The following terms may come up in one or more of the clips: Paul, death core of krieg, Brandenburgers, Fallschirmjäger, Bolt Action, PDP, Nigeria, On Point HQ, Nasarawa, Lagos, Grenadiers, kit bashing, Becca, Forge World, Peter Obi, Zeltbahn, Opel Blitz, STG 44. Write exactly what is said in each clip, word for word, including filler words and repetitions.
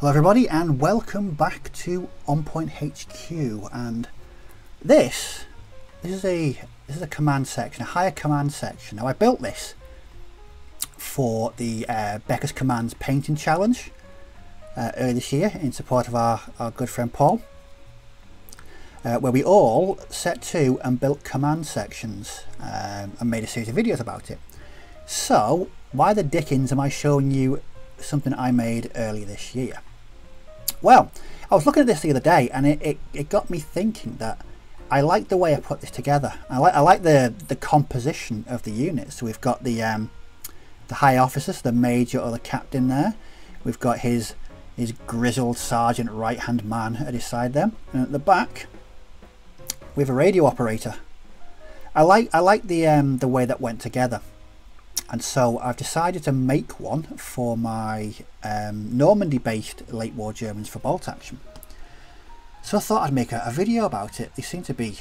Hello everybody and welcome back to On Point H Q, and this this is a this is a command section, a higher command section. Now I built this for the uh, Becca's Commands painting challenge uh, earlier this year in support of our, our good friend Paul, uh, where we all set to and built command sections um, and made a series of videos about it. So why the dickens am I showing you something I made earlier this year? Well, I was looking at this the other day and it, it, it got me thinking that I like the way I put this together. I like I like the the composition of the units. So we've got the um, the high officers, the major or the captain there. We've got his his grizzled sergeant right hand man at his side there, and at the back we have a radio operator. I like I like the um, the way that went together. And so I've decided to make one for my um, Normandy-based late war Germans for Bolt Action. So I thought I'd make a, a video about it. They seem to be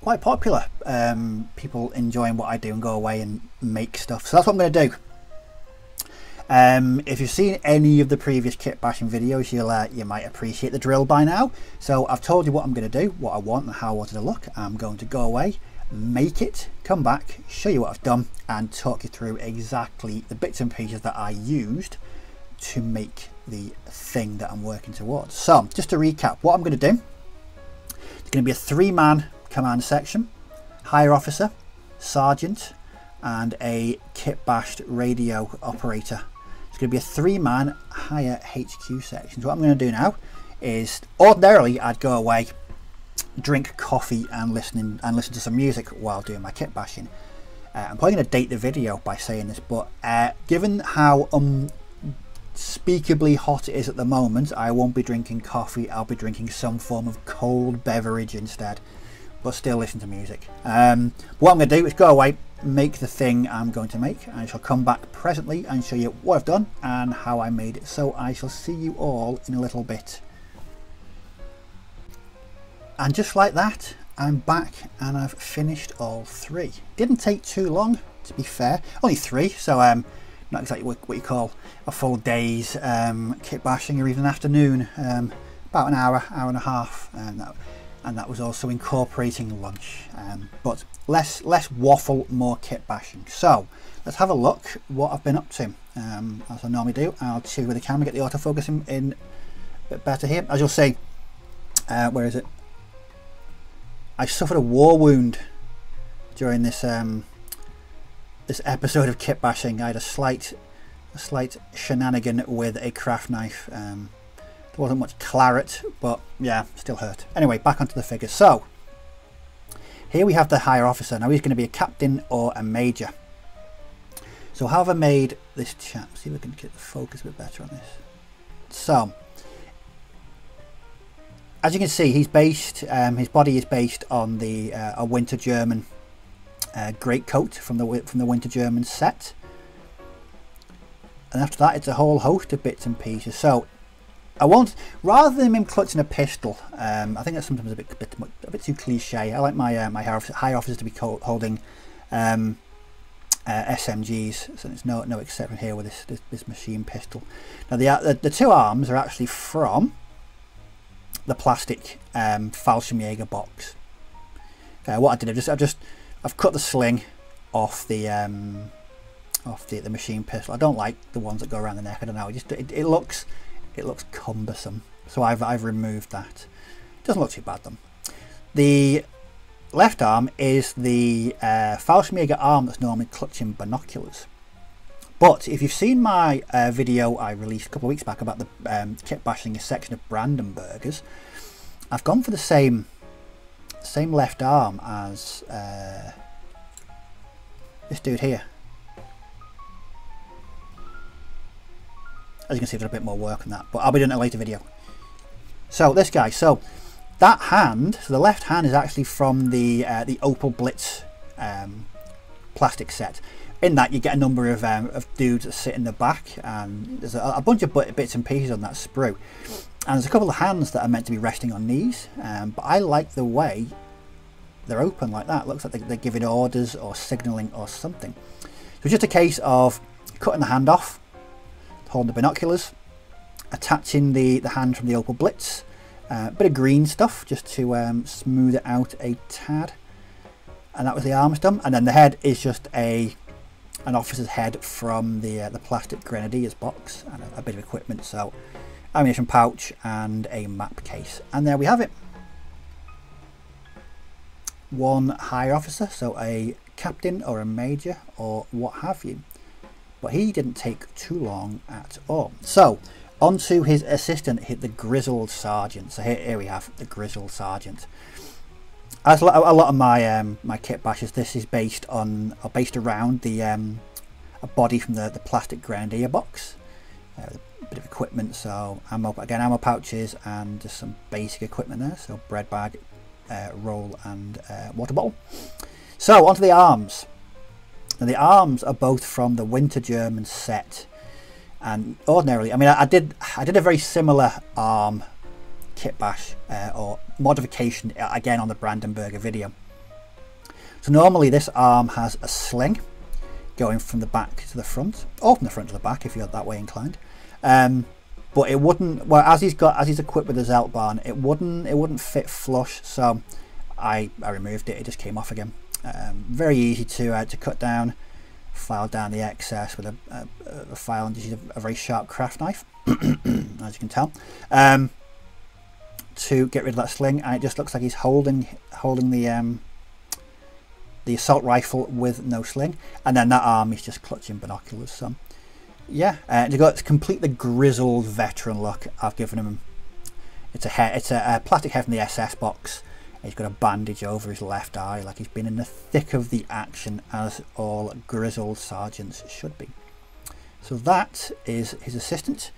quite popular. Um, people enjoying what I do and go away and make stuff. So that's what I'm going to do. Um, if you've seen any of the previous kit bashing videos, you'll uh, you might appreciate the drill by now. So I've told you what I'm going to do, what I want and how I want it to look. I'm going to go away, make it, come back, show you what I've done and talk you through exactly the bits and pieces that I used to make the thing that I'm working towards. So just to recap what I'm going to do, it's going to be a three-man command section: higher officer, sergeant and a kit-bashed radio operator. It's going to be a three-man higher H Q section. So what I'm going to do now is, ordinarily I'd go away, drink coffee and listening and listen to some music while doing my kit bashing. Uh, I'm probably going to date the video by saying this, but uh, given how unspeakably hot it is at the moment, I won't be drinking coffee. I'll be drinking some form of cold beverage instead, but still listen to music. Um, what I'm going to do is go away, make the thing I'm going to make, and I shall come back presently and show you what I've done and how I made it. So I shall see you all in a little bit. And just like that, I'm back and I've finished all three. Didn't take too long, to be fair. Only three, so um, not exactly what, what you call a full day's um, kit bashing or even an afternoon. Um, about an hour, hour and a half, and that, and that was also incorporating lunch. Um, but less, less waffle, more kit bashing. So let's have a look what I've been up to. Um, as I normally do, I'll chew with the camera, get the autofocus in, in a bit better here. As you'll see, uh, where is it? I suffered a war wound during this um, this episode of kit bashing. I had a slight, a slight shenanigan with a craft knife. Um, there wasn't much claret, but yeah, still hurt. Anyway, back onto the figures. So here we have the higher officer. Now he's going to be a captain or a major. So how have I made this chap? See if we can get the focus a bit better on this. So, as you can see, he's based, um, his body is based on the uh, a Winter German uh, greatcoat from the from the Winter German set, and after that, it's a whole host of bits and pieces. So, I want, rather than him clutching a pistol, um, I think that's sometimes a bit a bit, a bit too cliche. I like my uh, my high officers to be holding um, uh, S M Gs, so it's no no exception here with this this, this machine pistol. Now, the, the the two arms are actually from the plastic um, Fallschirmjäger box. Uh, what I did, I've just, I've just, I've cut the sling off the, um, off the, the machine pistol. I don't like the ones that go around the neck. I don't know. It just, it, it looks, it looks cumbersome. So I've, I've removed that. Doesn't look too bad then. The left arm is the uh, Fallschirmjäger arm that's normally clutching binoculars. But if you've seen my uh, video I released a couple of weeks back about the um, kit bashing a section of Brandenburgers, I've gone for the same same left arm as uh, this dude here. As you can see, there's a bit more work on that, but I'll be doing it in a later video. So this guy, so that hand, so the left hand is actually from the uh, the Opel Blitz um, plastic set. In that you get a number of, um, of dudes that sit in the back, and there's a, a bunch of bits and pieces on that sprue, and there's a couple of hands that are meant to be resting on knees, um, but I like the way they're open like that. It looks like they, they're giving orders or signalling or something. So it's just a case of cutting the hand off, holding the binoculars, attaching the, the hand from the Opel Blitz. A uh, bit of green stuff just to um, smooth it out a tad. And that was the arms done. And then the head is just a an officer's head from the uh, the plastic grenadier's box, and a, a bit of equipment. So ammunition pouch and a map case. And there we have it. One higher officer, so a captain or a major or what have you. But he didn't take too long at all. So on to his assistant, hit the grizzled sergeant. So here, here we have the grizzled sergeant. As a lot of my um, my kit bashes, this is based on or based around the um, a body from the the plastic grenadier box, uh, a bit of equipment. So ammo again, ammo pouches and just some basic equipment there. So bread bag, uh, roll, and uh, water bottle. So onto the arms. Now the arms are both from the Winter German set, and ordinarily, I mean, I, I did I did a very similar arm kit bash uh, or modification again on the Brandenburger video. So normally this arm has a sling going from the back to the front, or from the front to the back if you're that way inclined. Um, but it wouldn't. Well, as he's got as he's equipped with the Zeltbahn, it wouldn't it wouldn't fit flush. So I I removed it. It just came off again. Um, very easy to uh, to cut down, file down the excess with a, a, a file and just use a, a very sharp craft knife, as you can tell, um, to get rid of that sling. And it just looks like he's holding holding the um, the assault rifle with no sling, and then that arm is just clutching binoculars. So yeah, uh, to go to complete the grizzled veteran look, I've given him it's a hair, it's a, a plastic head from the S S box. He's got a bandage over his left eye, like he's been in the thick of the action, as all grizzled sergeants should be. So that is his assistant.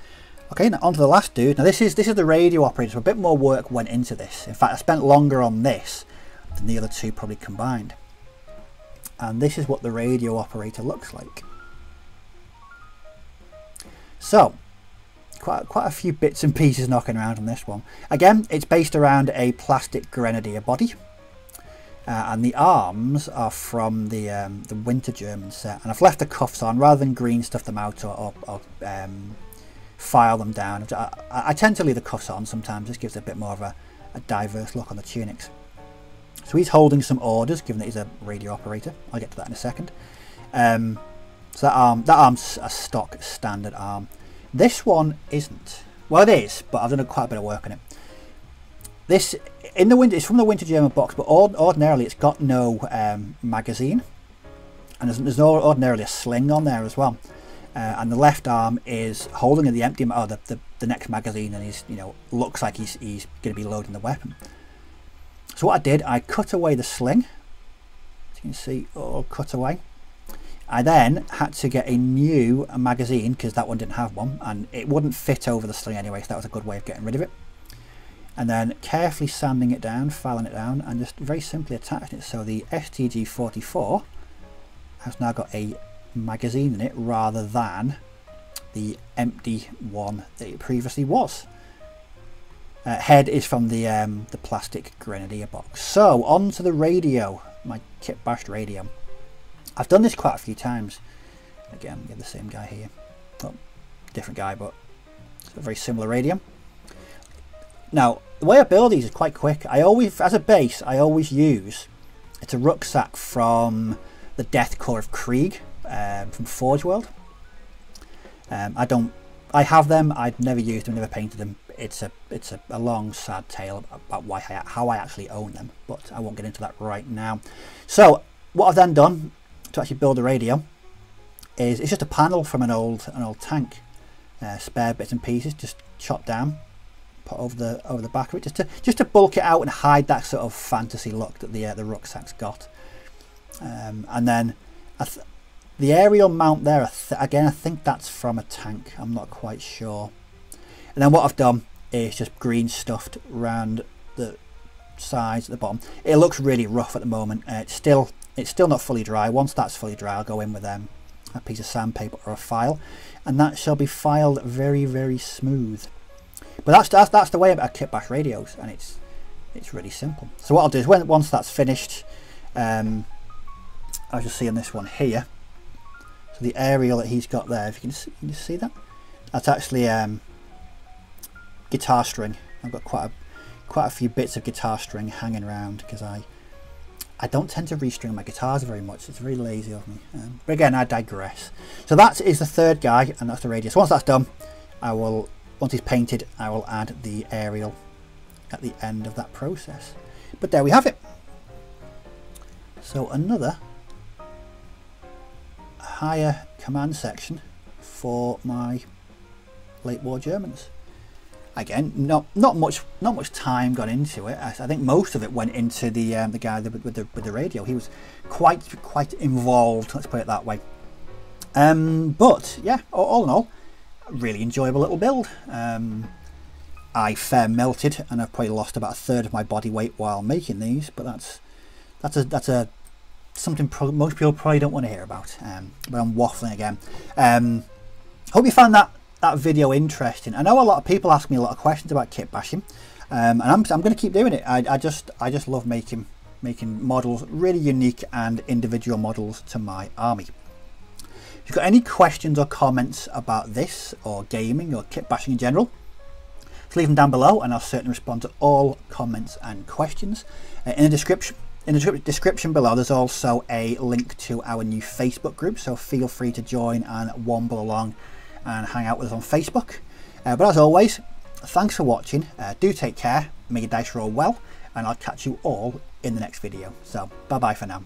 Okay, now on to the last dude. Now this is this is the radio operator, so a bit more work went into this. In fact, I spent longer on this than the other two probably combined. And this is what the radio operator looks like. So Quite, quite a few bits and pieces knocking around on this one. Again, it's based around a plastic grenadier body, uh, and the arms are from the um, the Winter German set. And I've left the cuffs on rather than green stuff them out or, or, or um, file them down. I, I tend to leave the cuffs on sometimes. This gives a bit more of a, a diverse look on the tunics. So he's holding some orders, given that he's a radio operator. I'll get to that in a second. Um, so that arm, that arm's a stock standard arm. This one isn't. Well, it is, but I've done quite a bit of work on it. This in the winter, it's from the Winter German box, but ordinarily it's got no um, magazine, and there's, there's no ordinarily a sling on there as well. Uh, and the left arm is holding the empty, oh, the, the the next magazine, and he's you know looks like he's he's going to be loading the weapon. So what I did, I cut away the sling, as you can see, all cut away. I then had to get a new magazine because that one didn't have one, and it wouldn't fit over the sling anyway, so that was a good way of getting rid of it. And then carefully sanding it down, filing it down, and just very simply attaching it. So the S T G forty-four has now got a magazine in it rather than the empty one that it previously was. Uh, head is from the um, the plastic grenadier box. So on to the radio, my kit bashed radio. I've done this quite a few times. Again, we have the same guy here. Well, different guy, but it's a very similar radium. Now, the way I build these is quite quick. I always, as a base, I always use, it's a rucksack from the Death Core of Krieg, um, from Forge World. Um, I don't, I have them, I've never used them, never painted them. It's a it's a, a long sad tale about why I, how I actually own them, but I won't get into that right now. So, what I've then done, to actually build a radio, is it's just a panel from an old an old tank, uh, spare bits and pieces just chopped down, put over the over the back of it just to just to bulk it out and hide that sort of fantasy look that the uh, the rucksack's got. Um, and then I th the aerial mount there, I th again I think that's from a tank. I'm not quite sure. And then what I've done is just green stuffed round the sides at the bottom. It looks really rough at the moment. Uh, it's still. It's still not fully dry. Once that's fully dry, I'll go in with um, a piece of sandpaper or a file, and that shall be filed very, very smooth. But that's that's, that's the way about kit bash radios, and it's it's really simple. So what I'll do is when once that's finished, um, I'll just see on this one here. So the aerial that he's got there, if you can see, can you see that, that's actually um, guitar string. I've got quite a, quite a few bits of guitar string hanging around because I I don't tend to restring my guitars very much. It's very lazy of me. Um, but again, I digress. So that is the third guy, and that's the radius. Once that's done, I will, once it's painted, I will add the aerial at the end of that process. But there we have it. So another higher command section for my late war Germans. Again, not not much, not much time got into it. I, I think most of it went into the um, the guy with the with the radio. He was quite quite involved. Let's put it that way. Um, but yeah, all in all, really enjoyable little build. Um, I fair melted, and I've probably lost about a third of my body weight while making these. But that's that's a that's a something pro most people probably don't want to hear about. Um, but I'm waffling again. Um, hope you found that. that video interesting. I know a lot of people ask me a lot of questions about kit bashing, um, and I'm, I'm going to keep doing it. I, I just I just love making making models, really unique and individual models to my army. If you've got any questions or comments about this or gaming or kit bashing in general, just leave them down below, and I'll certainly respond to all comments and questions. Uh, in the description in the description below, there's also a link to our new Facebook group, so feel free to join and womble along and hang out with us on Facebook. Uh, but as always, thanks for watching. Uh, do take care, make your dice roll well, and I'll catch you all in the next video. So bye bye for now.